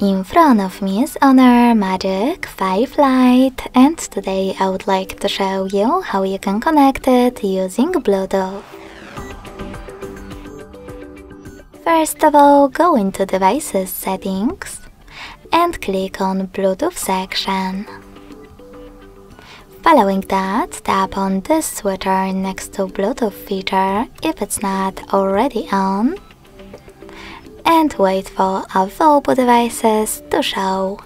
In front of me is Honor Magic 5 Lite, and today I would like to show you how you can connect it using Bluetooth. First of all, go into Devices settings and click on Bluetooth section. Following that, tap on this switcher next to Bluetooth feature if it's not already on, and wait for available devices to show.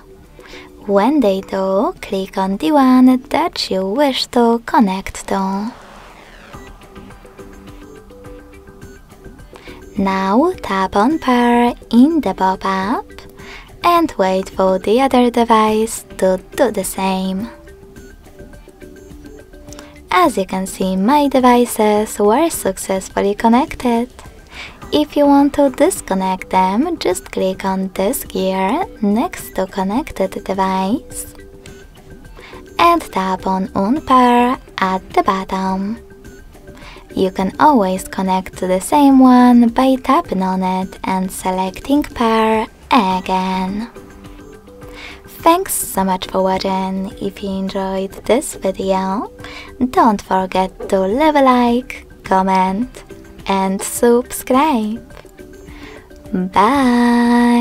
When they do, click on the one that you wish to connect to. Now tap on Pair in the pop-up and wait for the other device to do the same. As you can see, my devices were successfully connected. If you want to disconnect them, just click on this gear next to connected device and tap on Unpair at the bottom. You can always connect to the same one by tapping on it and selecting Pair again. Thanks so much for watching. If you enjoyed this video, don't forget to leave a like, comment, and subscribe. Bye!